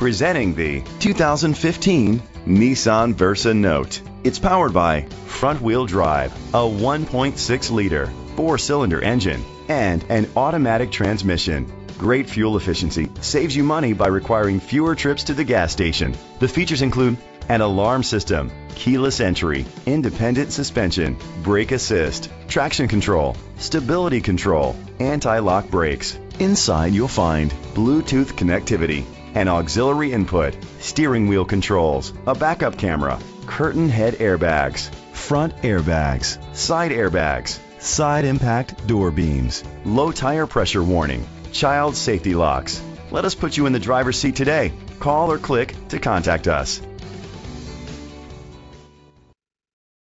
Presenting the 2015 Nissan Versa Note. It's powered by front-wheel drive, a 1.6-liter four-cylinder engine, and an automatic transmission. Great fuel efficiency saves you money by requiring fewer trips to the gas station. The features include an alarm system, keyless entry, independent suspension, brake assist, traction control, stability control, anti-lock brakes. Inside you'll find Bluetooth connectivity, an auxiliary input, steering wheel controls, a backup camera, curtain head airbags, front airbags, side impact door beams, low tire pressure warning, child safety locks. Let us put you in the driver's seat today. Call or click to contact us.